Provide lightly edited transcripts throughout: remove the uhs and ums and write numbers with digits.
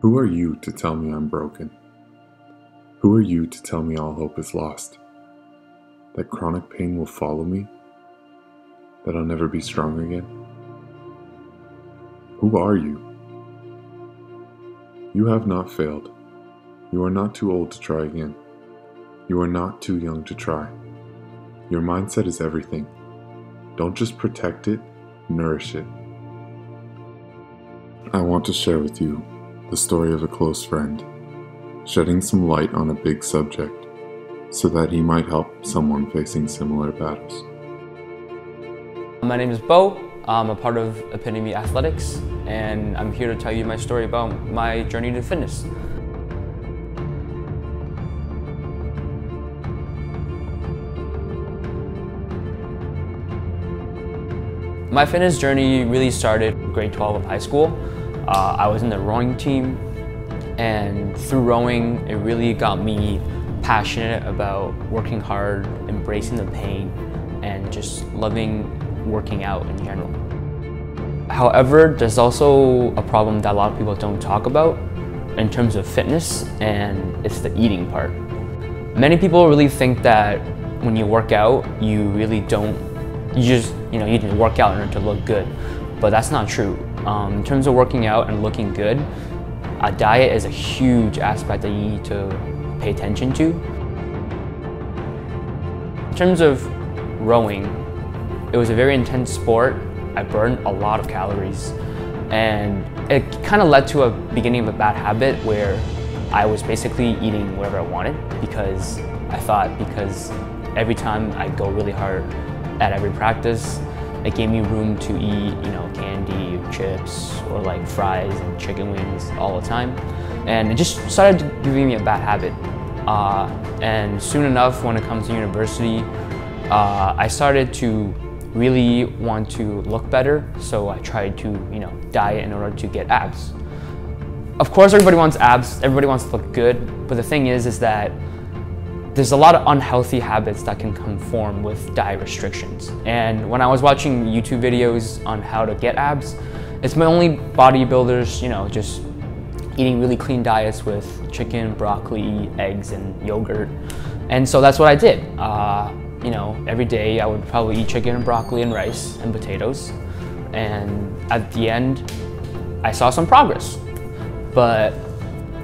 Who are you to tell me I'm broken? Who are you to tell me all hope is lost? That chronic pain will follow me? That I'll never be strong again? Who are you? You have not failed. You are not too old to try again. You are not too young to try. Your mindset is everything. Don't just protect it, nourish it. I want to share with you the story of a close friend, shedding some light on a big subject so that he might help someone facing similar battles. My name is Bo. I'm a part of Epitome Athletics, and I'm here to tell you my story about my journey to fitness. My fitness journey really started grade 12 of high school. I was in the rowing team, and through rowing, it really got me passionate about working hard, embracing the pain, and just loving working out in general. However, there's also a problem that a lot of people don't talk about in terms of fitness, and it's the eating part. Many people really think that when you work out, you need to work out in order to look good, but that's not true. In terms of working out and looking good, a diet is a huge aspect that you need to pay attention to. In terms of rowing, it was a very intense sport. I burned a lot of calories, and it kind of led to a beginning of a bad habit where I was basically eating whatever I wanted because I thought because every time I go really hard at every practice, it gave me room to eat, candy or chips or like fries and chicken wings all the time. And it just started giving me a bad habit. And soon enough, when it comes to university, I started to really want to look better. So I tried to, diet in order to get abs. Of course, everybody wants abs. Everybody wants to look good. But the thing is that there's a lot of unhealthy habits that can conform with diet restrictions. And when I was watching YouTube videos on how to get abs, it's mainly bodybuilders, just eating really clean diets with chicken, broccoli, eggs, and yogurt. And so that's what I did. Every day I would probably eat chicken and broccoli and rice and potatoes. And at the end, I saw some progress. But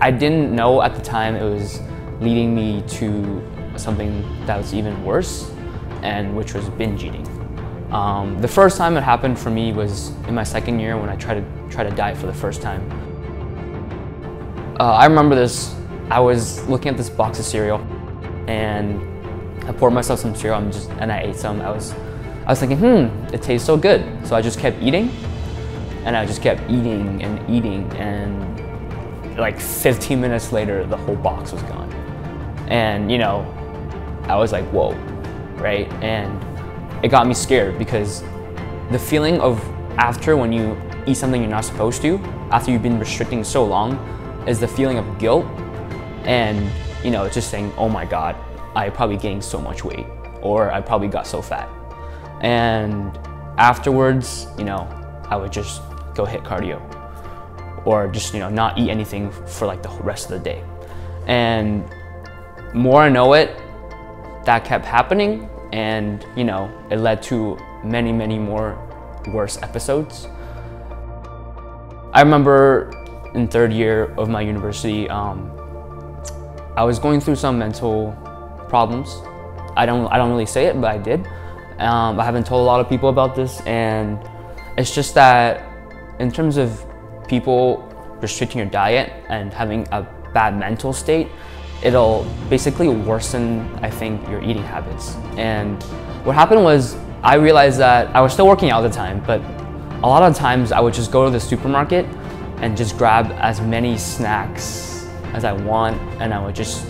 I didn't know at the time it was leading me to something that was even worse, and which was binge eating. The first time it happened for me was in my second year when I tried to diet for the first time. I remember this. I was looking at this box of cereal, and I poured myself some cereal and I ate some. I was thinking, it tastes so good. So I just kept eating, and I just kept eating and eating, and like 15 minutes later, the whole box was gone. And I was like, whoa, right? And it got me scared because the feeling of after when you eat something you're not supposed to, after you've been restricting so long, is the feeling of guilt. And it's just saying, oh my God, I probably gained so much weight, or I probably got so fat. And afterwards, I would just go hit cardio, or just not eat anything for like the rest of the day. And more I know it, that kept happening, and it led to many, many more worse episodes. I remember in third year of my university, I was going through some mental problems. I don't really say it, but I did. I haven't told a lot of people about this, and it's just that in terms of people restricting your diet and having a bad mental state, it'll basically worsen, I think, your eating habits. And what happened was I realized that I was still working out at the time, but a lot of times I would just go to the supermarket and just grab as many snacks as I want, and I would just,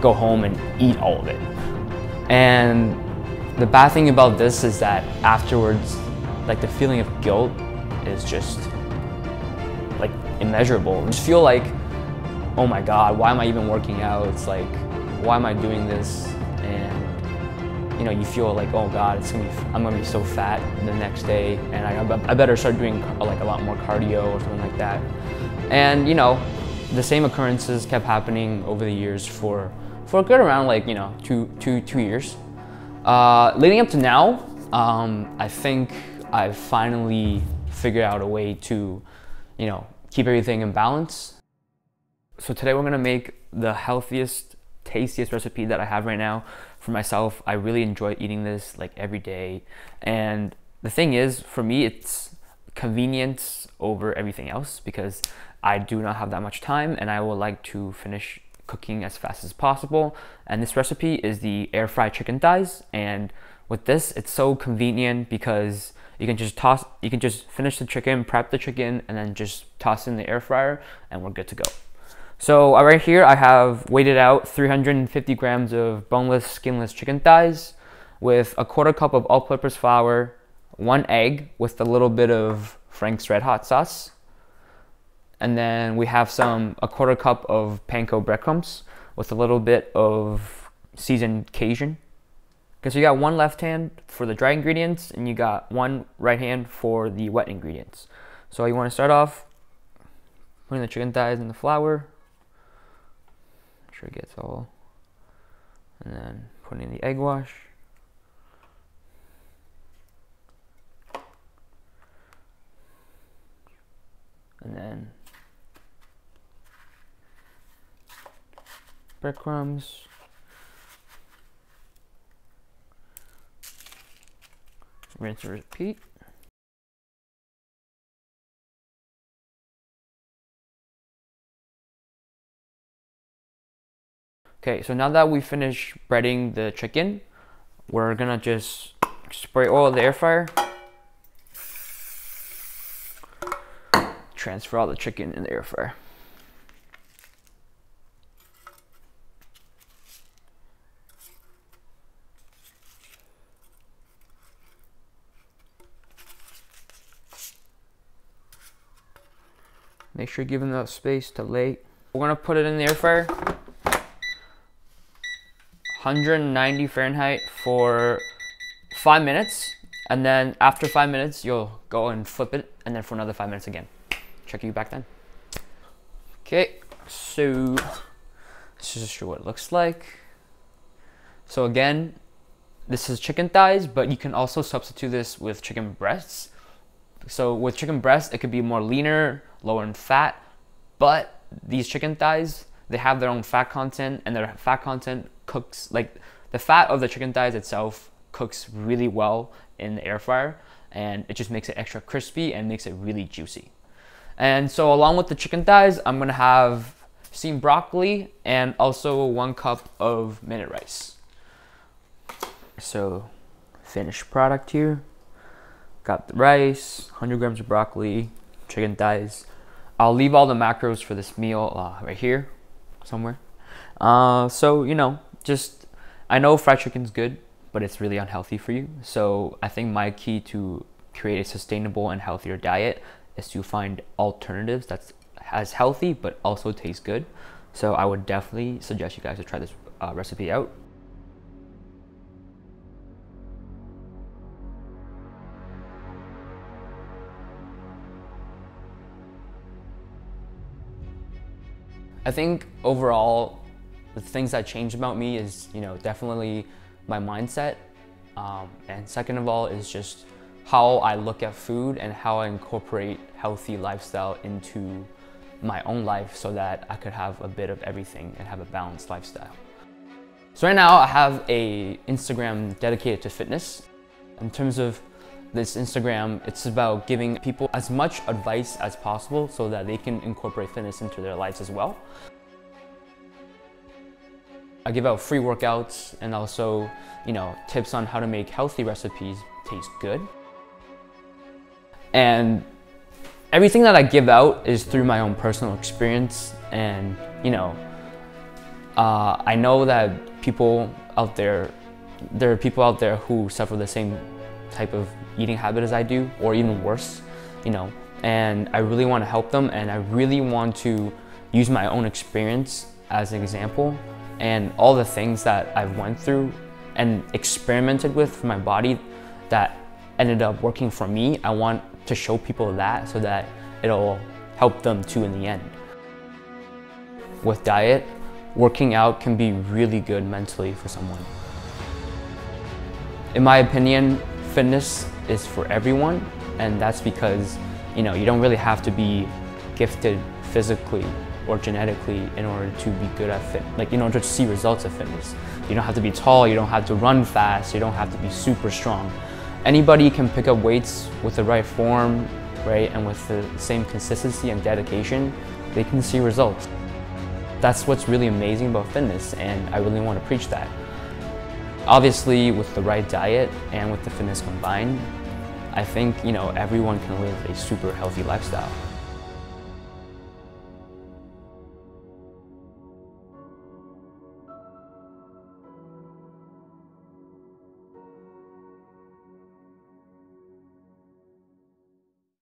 go home and eat all of it. And the bad thing about this is that afterwards, like the feeling of guilt is just like immeasurable. I just feel like, oh my God, why am I even working out? It's like, why am I doing this? And you know, you feel like, oh God, it's gonna be, I'm gonna be so fat the next day, and I better start doing like a lot more cardio or something like that. And you know, the same occurrences kept happening over the years for a good around like, you know, two years. Leading up to now, I think I've finally figured out a way to, you know, keep everything in balance. So today we're gonna make the healthiest, tastiest recipe that I have right now. For myself, I really enjoy eating this like every day. And the thing is, for me, it's convenience over everything else because I do not have that much time and I would like to finish cooking as fast as possible. And this recipe is the air fried chicken thighs. And with this, it's so convenient because you can just toss, you can just finish the chicken, prep the chicken, and then just toss in the air fryer and we're good to go. So right here, I have weighted out 350 grams of boneless, skinless chicken thighs with a quarter cup of all-purpose flour, 1 egg with a little bit of Frank's Red Hot Sauce. And then we have a quarter cup of panko breadcrumbs with a little bit of seasoned Cajun. Okay, so you got 1 left hand for the dry ingredients and you got 1 right hand for the wet ingredients. So you want to start off putting the chicken thighs in the flour. Make sure it gets all, and then putting in the egg wash. And then breadcrumbs. Rinse and repeat. Okay, so now that we finish breading the chicken, we're gonna just spray all of the air fryer. Transfer all the chicken in the air fryer. Make sure you give them enough space to lay. We're gonna put it in the air fryer. 190 Fahrenheit for 5 minutes. And then after 5 minutes, you'll go and flip it. And then for another 5 minutes again. Check you back then. Okay, so this is what it looks like. So again, this is chicken thighs, but you can also substitute this with chicken breasts. So with chicken breasts, it could be more leaner, lower in fat, but these chicken thighs, they have their own fat content, and their fat content cooks, like the fat of the chicken thighs itself cooks really well in the air fryer, and it just makes it extra crispy and makes it really juicy. And so along with the chicken thighs, I'm gonna have steamed broccoli and also 1 cup of minute rice. So finished product here. Got the rice, 100 grams of broccoli, chicken thighs. I'll leave all the macros for this meal right here somewhere. So, you know, just, I know fried chicken's good, but it's really unhealthy for you. So I think my key to create a sustainable and healthier diet is to find alternatives that's as healthy but also tastes good. So I would definitely suggest you guys to try this recipe out. I think overall, the things that changed about me is, you know, definitely my mindset, and second of all is just how I look at food and how I incorporate healthy lifestyle into my own life so that I could have a bit of everything and have a balanced lifestyle. So right now I have an Instagram dedicated to fitness. In terms of this Instagram, it's about giving people as much advice as possible so that they can incorporate fitness into their lives as well. I give out free workouts and also, you know, tips on how to make healthy recipes taste good. And everything that I give out is through my own personal experience. And, you know, I know that people out there, there are people out there who suffer the same type of eating habit as I do, or even worse, you know, and I really want to help them. And I really want to use my own experience as an example and all the things that I've went through and experimented with for my body that ended up working for me, I want to show people that so that it'll help them too in the end. With diet, working out can be really good mentally for someone. In my opinion, fitness is for everyone, and that's because, you know, you don't really have to be gifted physically or genetically in order to be good at fitness, like in order to see results of fitness. You don't have to be tall, you don't have to run fast, you don't have to be super strong. Anybody can pick up weights with the right form, right, and with the same consistency and dedication, they can see results. That's what's really amazing about fitness, and I really want to preach that. Obviously, with the right diet and with the fitness combined, I think, you know, everyone can live a super healthy lifestyle.